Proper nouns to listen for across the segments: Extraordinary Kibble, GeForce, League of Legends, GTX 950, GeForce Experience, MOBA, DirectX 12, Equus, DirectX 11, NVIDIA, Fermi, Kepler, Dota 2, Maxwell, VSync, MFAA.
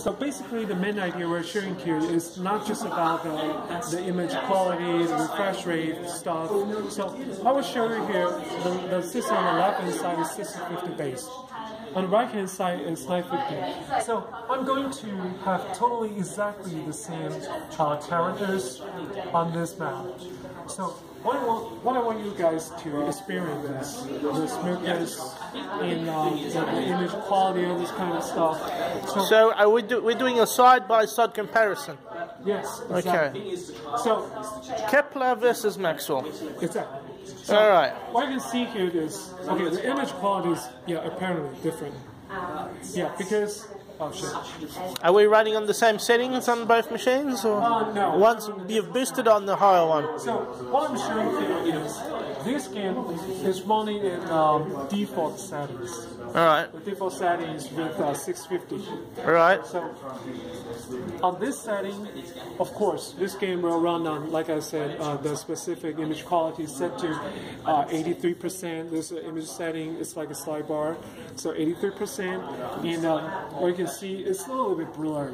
So basically the main idea we're sharing here is not just about the image quality, the refresh rate stuff. So I will show you here the system on the left hand side is 650 base. On the right hand side is 950. So I'm going to have totally exactly the same characters on this map. So what I want you guys to experience is the smoothness and the image quality and this kind of stuff. So we're doing a side-by-side comparison. Yes. Exactly. Okay. So Kepler versus Maxwell. Exactly. So, all right. What you can see here is okay. The image quality is apparently different. Yeah, because. Oh, sure. Are we running on the same settings on both machines, or no. Once you've boosted on the higher one? So what I'm showing you is this game is running in default settings. All right. The default settings with 650. All right. So on this setting, of course, this game will run on, like I said, the specific image quality is set to 83%. This image setting is like a sidebar, so 83%. And or you can see it's a little bit blurry,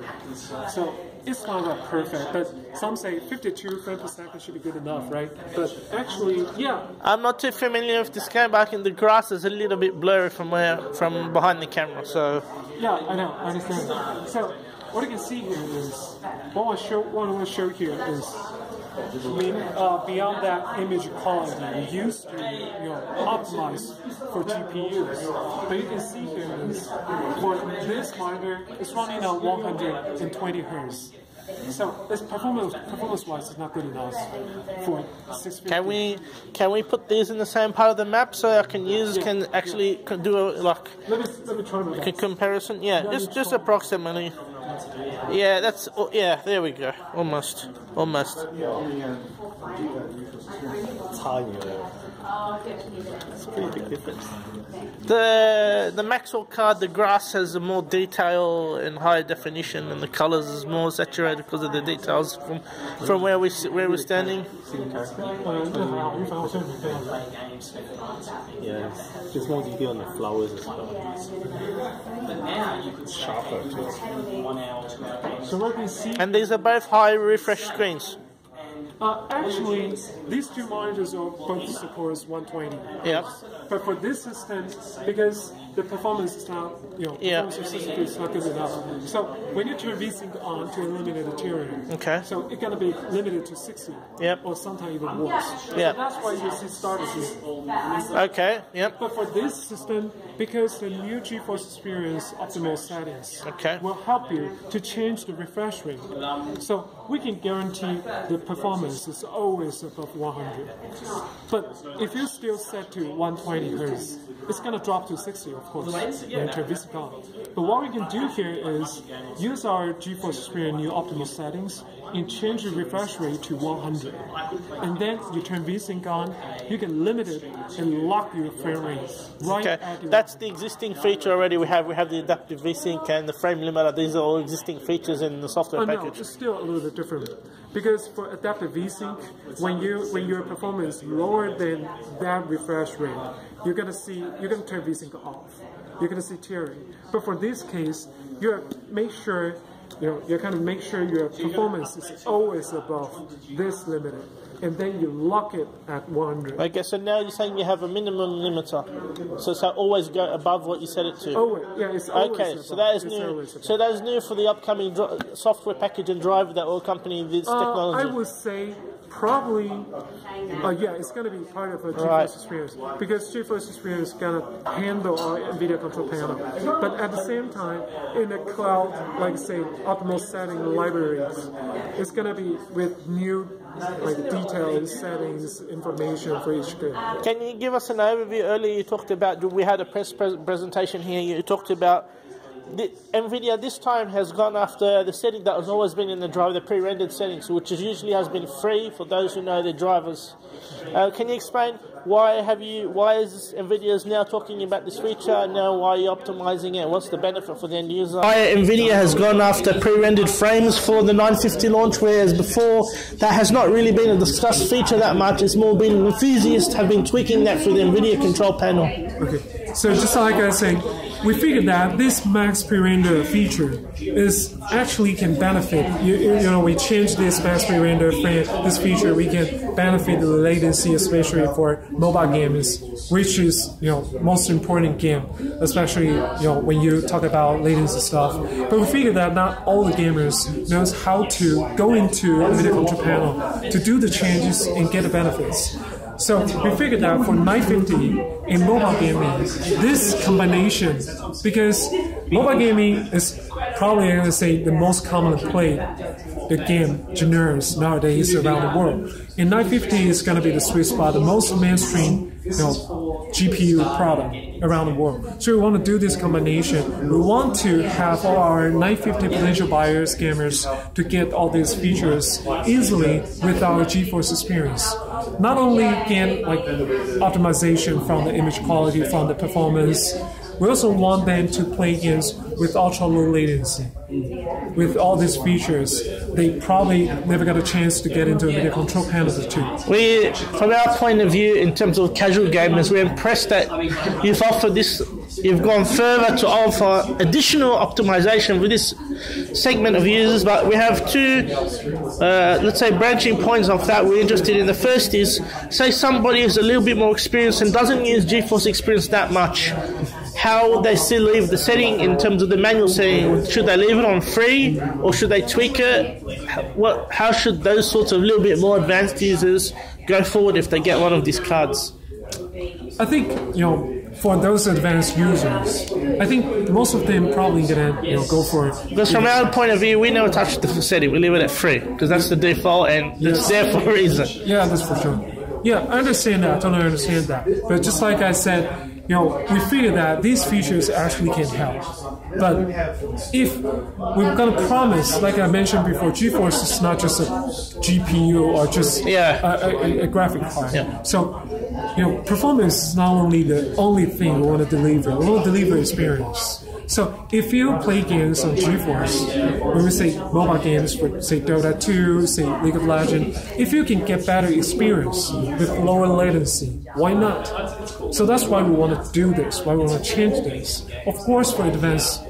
so it's not that perfect, but some say 52 frames per second should be good enough, right? But actually, yeah. I'm not too familiar with this game, but I think the grass is a little bit blurry from behind the camera, so... Yeah, I know, I understand. So, what you can see here is, what I want to show here is, beyond that image quality, we used to optimize for GPUs, but you can see here is for this monitor, it's running on 120 Hz. So this performance-wise is not good enough for 650. Can we put these in the same part of the map so I can actually do a let me try a comparison? Yeah, just approximately. Yeah, that's there we go. Almost. It's pretty big difference. The Maxwell card, the grass has a more detail and higher definition, and the colors is more saturated because of the details from where we're standing. Yeah, there's more detail on the flowers as well. It's sharper too. So let me see. And these are both high refresh screens. Actually, these two monitors are both support 120. Yeah. But for this system, because the performance is not, performance not good enough. So when you turn VSync on to eliminate the tearing, so it's gonna be limited to 60. Yep. Or sometimes even worse. Yeah. So that's why you see statistics. Okay. Yep. But for this system, because the new GeForce Experience optimal settings will help you to change the refresh rate, so we can guarantee the performance is always above 100. But if you still set to 120 Hz, it's gonna drop to 60. Of course, when but what we can do here is use our GeForce Experience new optimal settings and change the refresh rate to 100. And then you turn VSync on, you can limit it and lock your frame rate. Right. Okay, that's the existing feature already. We have the adaptive VSync and the frame limiter. These are all existing features in the software package. No, it's still a little bit different because for adaptive VSync, when your performance is lower than that refresh rate, you're gonna turn VSync off. You're gonna see tearing. But for this case, you kind of make sure your performance is always above this limiter, and then you lock it at 100. Okay, so now you're saying you have a minimum limiter, so always go above what you set it to. Always, yeah, it's always okay. Above. So that is new. So that is new for the upcoming software package and driver that will accompany this technology. I would say. Probably, it's going to be part of a GeForce Experience because GeForce Experience is going to handle our NVIDIA control panel. But at the same time, in the cloud, like say, optimal setting libraries, it's going to be with new detailed settings, information for each game. Can you give us an overview? Earlier you talked about, we had a presentation here, you talked about NVIDIA this time has gone after the setting that has always been in the driver, the pre-rendered settings, which usually has been free for those who know the drivers. Can you explain Why is NVIDIA now talking about this feature, and now why are you optimizing it? What's the benefit for the end user? NVIDIA has gone after pre-rendered frames for the 950 launch, whereas before that has not really been a discussed feature that much. It's more been enthusiasts have been tweaking that through the NVIDIA control panel. Okay, so just like I was saying, we figured that this max pre-render feature is actually can benefit. You know, we changed this max pre-render feature. We can benefit the latency, especially for mobile games, which is most important game, especially when you talk about latency stuff. But we figured that not all the gamers knows how to go into NVIDIA control panel to do the changes and get the benefits. So we figured out for 950 in mobile gaming, this combination, because mobile gaming is probably, I would say, the most commonly played game genres nowadays around the world. And 950 is going to be the sweet spot, the most mainstream GPU product around the world. So we want to do this combination. We want to have all our 950 potential buyers, gamers, to get all these features easily with our GeForce experience. Not only get like optimization from the image quality, from the performance, we also want them to play games with ultra low latency. With all these features, they probably never got a chance to get into NVIDIA control panel too. We, from our point of view, in terms of casual gamers, we're impressed that you've offered this. You've gone further to offer additional optimization with this segment of users, but we have two, let's say, branching points of that we're interested in. The first is, say somebody is a little bit more experienced and doesn't use GeForce Experience that much. How they still leave the setting in terms of the manual setting? Should they leave it on free, or should they tweak it? What? How should those sorts of little bit more advanced users go forward if they get one of these cards? I think for those advanced users, I think most of them probably gonna go for it. Because from our point of view, we never touch the setting. We leave it at free because that's the default and it's there for a reason. Yeah, that's for sure. Yeah, I understand that. I totally understand that. But just like I said, we figure that these features actually can help. But if we're going to promise, like I mentioned before, GeForce is not just a GPU or just a graphic card. Yeah. So, performance is not only the only thing we want to deliver. We want to deliver experience. So if you play games on GeForce, when we say mobile games, for say Dota 2, say League of Legends, if you can get better experience with lower latency, why not? So that's why we want to do this, why we want to change this. Of course, for advanced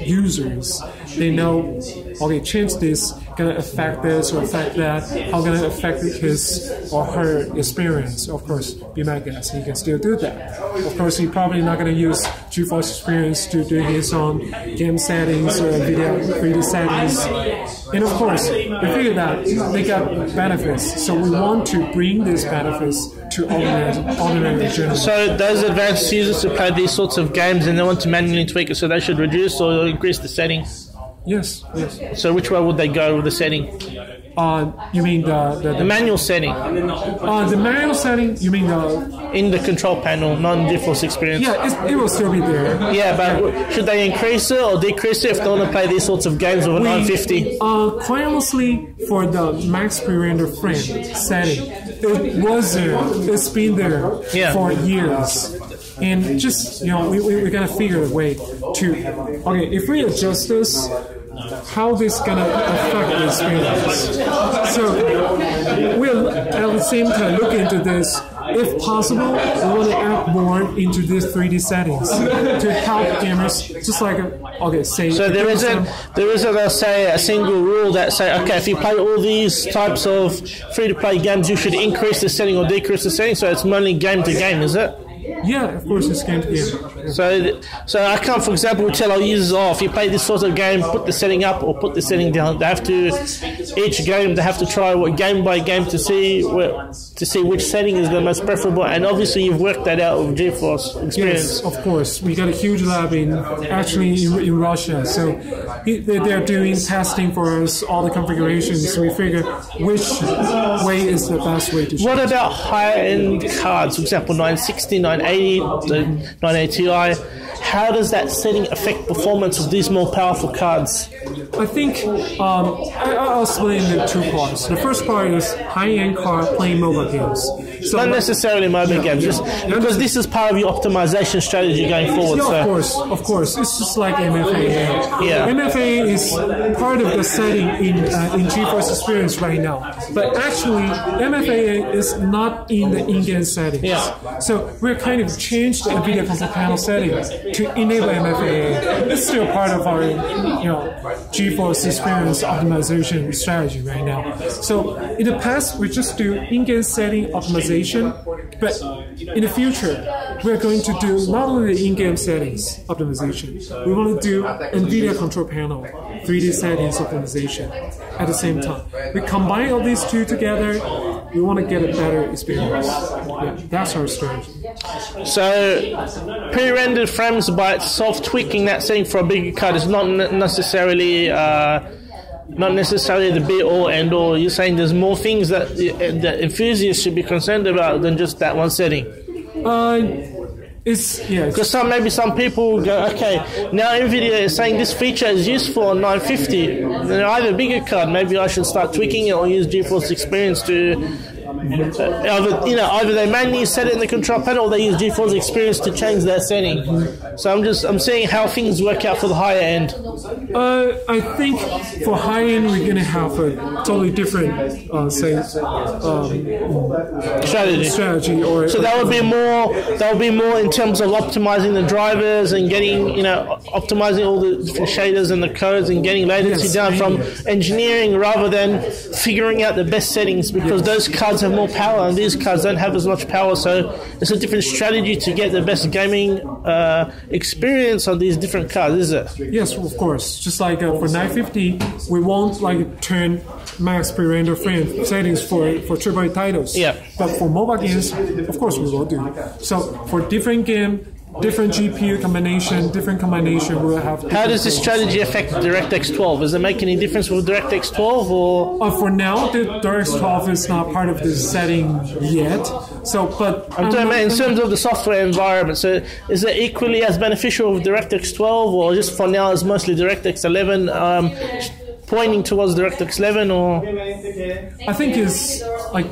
users, they know, okay, change this, gonna affect this or affect that, how gonna affect his or her experience. Of course, be my guest, he can still do that. Of course, he's probably not gonna use GeForce Experience to do his own game settings or video 3D settings. And of course, we figured that they got benefits, so we want to bring these benefits to ordinary users. So those advanced users who play these sorts of games and they want to manually tweak it, so they should reduce or increase the settings? Yes, yes. So which way would they go with the setting? You mean the manual setting? The manual setting, you mean the... In the control panel, non-GeForce Experience. Yeah, it will still be there. Yeah, but should they increase it or decrease it if they want to play these sorts of games with a 950? Quite honestly, for the max pre-render frame setting, it was there. It's been there for years. And just, we're going to figure a way to... Okay, if we adjust this, how this going to affect the experience? So we'll at the same time look into this. If possible, we want to add more into these 3D settings to help gamers. Just like say. So there isn't a single rule that say, okay, if you play all these types of free-to-play games, you should increase the setting or decrease the setting. So it's mainly game to game, is it? Yeah, of course, it's game to game. So I can't, for example, tell our users, if you play this sort of game, put the setting up or put the setting down. They have to, each game, they have to try game by game to see which setting is the most preferable. And obviously, you've worked that out with GeForce Experience. Yes, of course. We got a huge lab in Russia. So they're doing testing for us, all the configurations. So we figure which way is the best way to. What about higher end cards, for example, 960, 980, 980 Ti? How does that setting affect performance of these more powerful cards? I think I'll split it into two parts. The first part is high-end card playing MOBA games. So not necessarily MOBA games, just because this is part of your optimization strategy going forward. Yeah, of course. It's just like MFAA. Yeah. MFAA is part of the setting in GeForce Experience right now. But actually, MFAA is not in the in-game settings. Yeah. So we're kind of changed the video control panel settings to enable MFAA. It's still part of our GeForce Experience optimization strategy right now. So in the past, we just do in-game setting optimization, but in the future, we're going to do not only the in-game settings optimization, we want to do NVIDIA control panel 3D settings optimization at the same time. We combine all these two together, we want to get a better experience. Yeah, that's our strategy. So pre-rendered frames by itself, tweaking that setting for a bigger card is not necessarily the be-all, end-all. You're saying there's more things that enthusiasts should be concerned about than just that one setting. Because maybe some people go, okay, now NVIDIA is saying this feature is useful on 950. I have a bigger card. Maybe I should start tweaking it or use GeForce Experience to either they manually set it in the control panel or they use GeForce Experience to change that setting. So I'm seeing how things work out for the higher end. I think for high end we're gonna have a totally different strategy. Or so that would be more in terms of optimizing the drivers and getting optimizing all the shaders and the codes and getting latency down from engineering rather than figuring out the best settings, because those cards have more power and these cards don't have as much power, so it's a different strategy to get the best gaming experience on these different cards, is it? Yes, of course. Just like for 950, we won't turn max pre-render frame settings for AAA titles. Yeah. But for mobile games, of course, we will do. So for different game, different GPU combination, we'll have. How does this strategy affect DirectX 12? Does it make any difference with DirectX 12 or? For now, the DirectX 12 is not part of the setting yet. So, but I'm talking about in terms of the software environment. So, is it equally as beneficial with DirectX 12, or just for now, it's mostly DirectX 11? Pointing towards DirectX 11, or I think it's like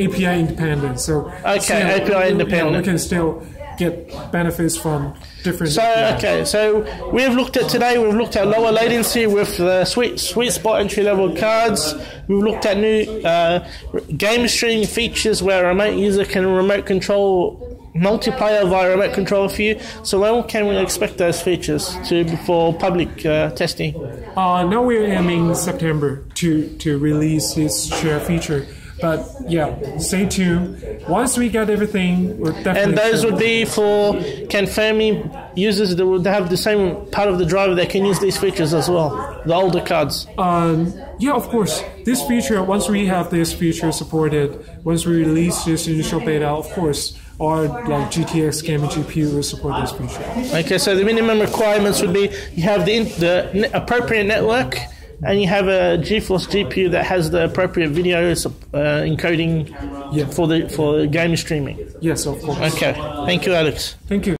API independent. So API independent. Yeah, we can still get benefits from different. So so we've looked at lower latency with the sweet spot entry level cards. We've looked at new game streaming features where a remote user can remote control multiplayer via remote control for you. So when can we expect those features for public testing? Now we're aiming September to release this share feature. But yeah, stay tuned. Once we get everything, we'll definitely. And those would be for Fermi users that would have the same part of the driver that can use these features as well, the older cards. Yeah, of course. This feature, once we have this feature supported, once we release this initial beta, of course, or like GTX gaming GPU will support this feature. Okay, so the minimum requirements would be you have the appropriate network, and you have a GeForce GPU that has the appropriate video encoding for the game streaming. Yes, of course. Okay, thank you, Alex. Thank you.